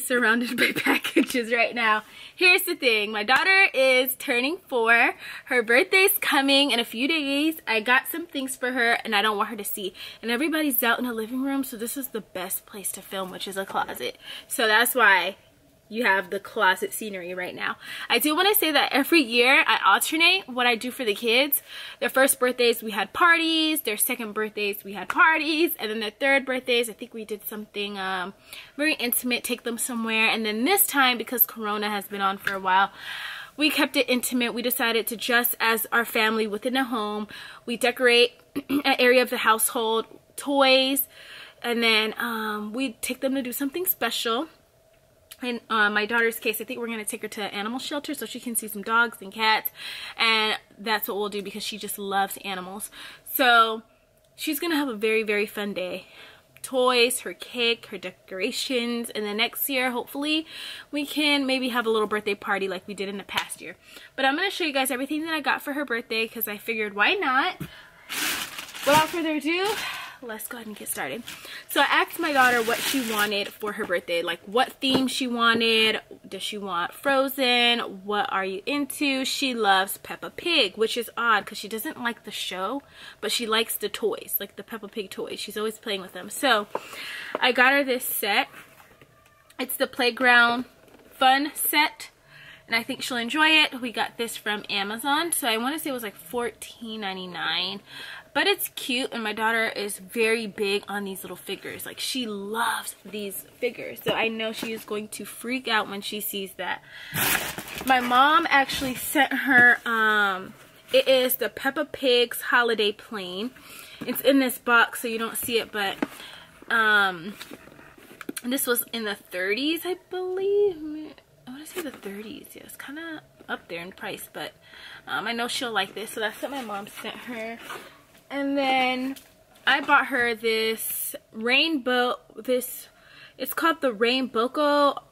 surrounded by packages right now. Here's the thing. My daughter is turning 4. Her birthday's coming in a few days. I got some things for her and I don't want her to see. And everybody's out in the living room, so this is the best place to film, which is a closet. So that's why you have the closet scenery right now. I do want to say that every year I alternate what I do for the kids. Their first birthdays we had parties, their second birthdays we had parties, and then their third birthdays I think we did something very intimate, take them somewhere. And then this time, because Corona has been on for a while, we kept it intimate. We decided to just as our family within a home, we decorate an area of the household, toys, and then we take them to do something special. In my daughter's case, I think we're going to take her to an animal shelter so she can see some dogs and cats. And that's what we'll do because she just loves animals. So she's going to have a very, very fun day. Toys, her cake, her decorations. And then next year, hopefully, we can maybe have a little birthday party like we did in the past year. But I'm going to show you guys everything that I got for her birthday because I figured, why not? Without further ado, let's go ahead and get started. So I asked my daughter what she wanted for her birthday, like what theme she wanted. Does she want Frozen? What are you into? She loves Peppa Pig, which is odd because she doesn't like the show, but she likes the toys, like the Peppa Pig toys. She's always playing with them. So I got her this set. It's the Playground Fun set, and I think she'll enjoy it. We got this from Amazon, so I want to say it was like $14.99. But it's cute, and my daughter is very big on these little figures. Like, she loves these figures. So I know she is going to freak out when she sees that. My mom actually sent her, it is the Peppa Pig's Holiday Plane. It's in this box, so you don't see it, but this was in the 30s, I believe. I want to say the 30s. Yeah, it's kind of up there in price, but I know she'll like this. So that's what my mom sent her. And then I bought her this rainbow, it's called the Rainboco.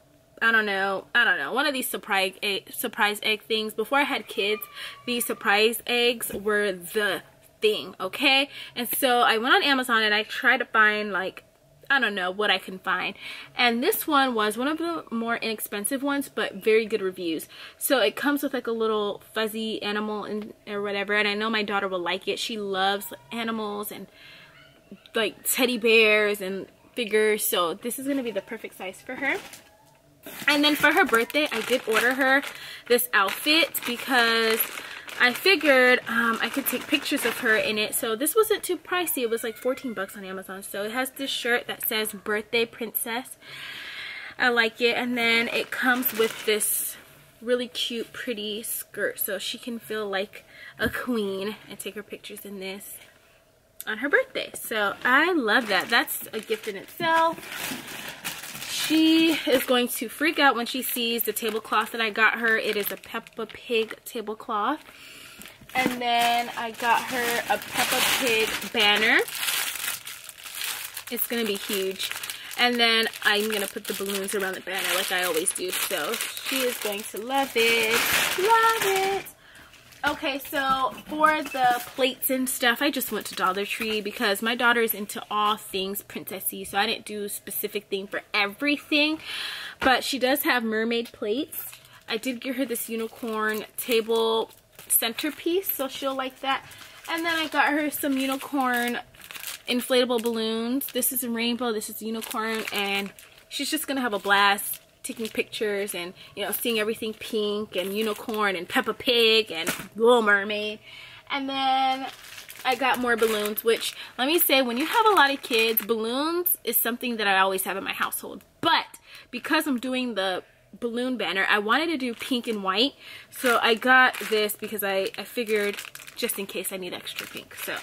I don't know. One of these surprise egg things. Before I had kids, these surprise eggs were the thing, okay? And so I went on Amazon and I tried to find, like, I don't know what I can find. And this one was one of the more inexpensive ones, but very good reviews. So it comes with like a little fuzzy animal and or whatever. And I know my daughter will like it. She loves animals and like teddy bears and figures. So this is going to be the perfect size for her. And then for her birthday, I did order her this outfit because I figured I could take pictures of her in it. So this wasn't too pricey. It was like 14 bucks on Amazon. So it has this shirt that says Birthday Princess. I like it. And then it comes with this really cute, pretty skirt. So she can feel like a queen and take her pictures in this on her birthday. So I love that. That's a gift in itself. She is going to freak out when she sees the tablecloth that I got her. It is a Peppa Pig tablecloth. And then I got her a Peppa Pig banner. It's going to be huge. And then I'm going to put the balloons around the banner like I always do. So she is going to love it. Love it. Okay, so for the plates and stuff, I just went to Dollar Tree because my daughter is into all things princessy, so I didn't do a specific thing for everything, but she does have mermaid plates. I did get her this unicorn table centerpiece, so she'll like that. And then I got her some unicorn inflatable balloons. This is a rainbow, this is unicorn, and she's just going to have a blast taking pictures and, you know, seeing everything pink and unicorn and Peppa Pig and Little Mermaid. And then I got more balloons, which, let me say, when you have a lot of kids, balloons is something that I always have in my household. But because I'm doing the balloon banner, I wanted to do pink and white. So I got this because I figured just in case I need extra pink. So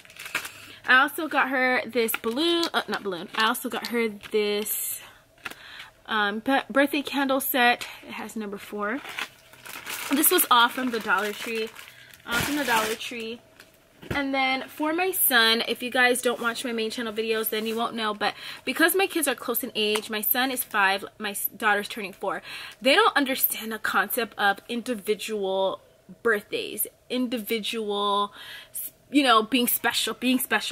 I also got her this balloon, not balloon, I also got her this birthday candle set. It has number 4. This was all from the Dollar Tree. And then for my son, if you guys don't watch my main channel videos, then you won't know, but because my kids are close in age, my son is 5, my daughter's turning 4, they don't understand the concept of individual birthdays, individual, you know, being special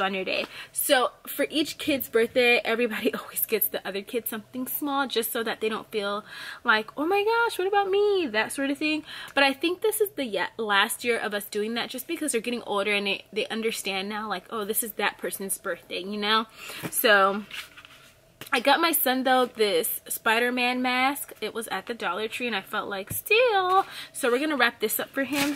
on your day. So for each kid's birthday, everybody always gets the other kid something small, just so that they don't feel like, oh my gosh, what about me? That sort of thing. But I think this is the last year of us doing that, just because they're getting older and they understand now, like, oh, this is that person's birthday, you know? So I got my son, though, this Spider-Man mask. It was at the Dollar Tree, and I felt like, steal. So we're going to wrap this up for him.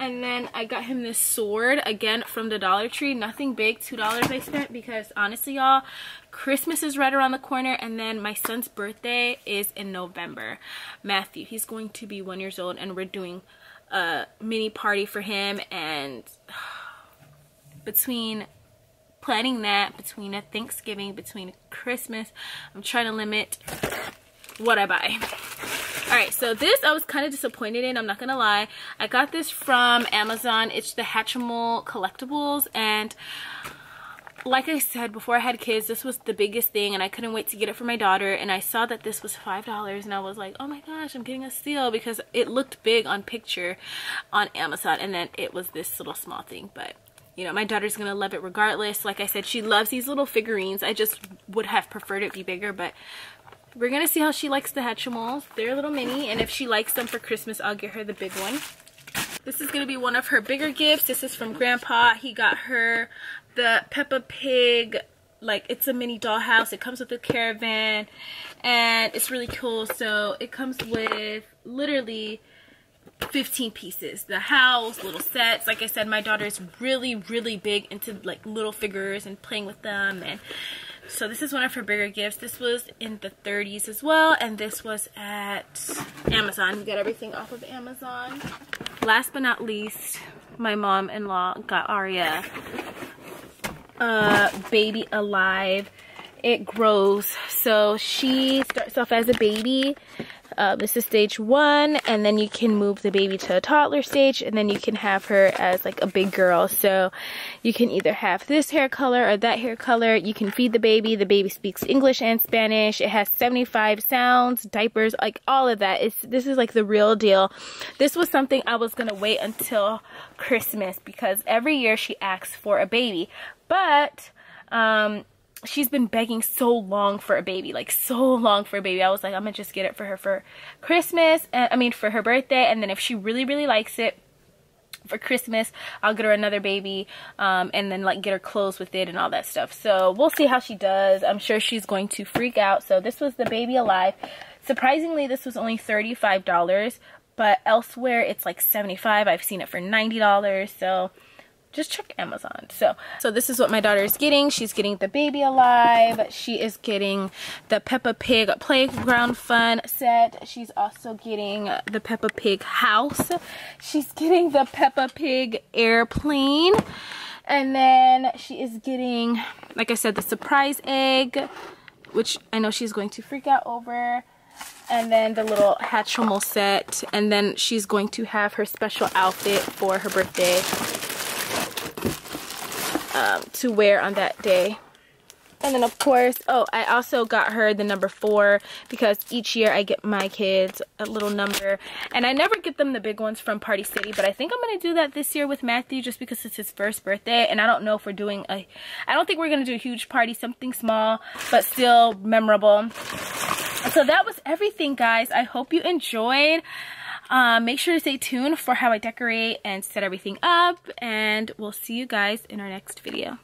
And then I got him this sword, again, from the Dollar Tree. Nothing big, $2 I spent, because honestly, y'all, Christmas is right around the corner, and then my son's birthday is in November. Matthew, he's going to be 1 year old, and we're doing a mini party for him, and between planning that, between a Thanksgiving, between Christmas, I'm trying to limit what I buy. Alright, so this I was kind of disappointed in, I'm not gonna lie. I got this from Amazon. It's the Hatchimal collectibles, and like I said, before I had kids, this was the biggest thing, and I couldn't wait to get it for my daughter. And I saw that this was $5, and I was like, oh my gosh, I'm getting a steal, because it looked big on picture on Amazon, and then it was this little small thing. But you know, my daughter's gonna love it regardless. Like I said, she loves these little figurines. I just would have preferred it be bigger, but we're gonna see how she likes the Hatchimals. They're a little mini, and if she likes them for Christmas, I'll get her the big one. This is gonna be one of her bigger gifts. This is from Grandpa. He got her the Peppa Pig, like, it's a mini dollhouse. It comes with a caravan, and it's really cool. So it comes with literally 15 pieces, the house, little sets. Like I said, my daughter's really big into like little figures and playing with them. And so this is one of her bigger gifts. This was in the 30s as well, and this was at Amazon. We got everything off of Amazon. Last but not least, my mom-in-law got Aria Baby Alive. It grows. So she starts off as a baby. This is stage 1, and then you can move the baby to a toddler stage, and then you can have her as like a big girl. So you can either have this hair color or that hair color. You can feed the baby. The baby speaks English and Spanish. It has 75 sounds, diapers, like all of that. This is like the real deal. This was something I was gonna wait until Christmas, because every year she asks for a baby, but she's been begging so long for a baby, like so long for a baby. I was like, I'm gonna just get it for her for Christmas, and I mean for her birthday, and then if she really likes it for Christmas, I'll get her another baby, and then like get her clothes with it and all that stuff. So we'll see how she does. I'm sure she's going to freak out. So this was the Baby Alive. Surprisingly, this was only $35, but elsewhere it's like $75. I've seen it for $90. So just check Amazon. So this is what my daughter is getting. She's getting the Baby Alive. She is getting the Peppa Pig Playground Fun set. She's also getting the Peppa Pig house. She's getting the Peppa Pig airplane. And then she is getting, like I said, the surprise egg, which I know she's going to freak out over. And then the little Hatchimal set. And then she's going to have her special outfit for her birthday to wear on that day. And then of course, oh, I also got her the number 4, because each year I get my kids a little number, and I never get them the big ones from Party City, but I think I'm gonna do that this year with Matthew, just because it's his first birthday, and I don't know if we're doing I don't think we're gonna do a huge party, something small but still memorable. So that was everything, guys. I hope you enjoyed. Make sure to stay tuned for how I decorate and set everything up, and we'll see you guys in our next video.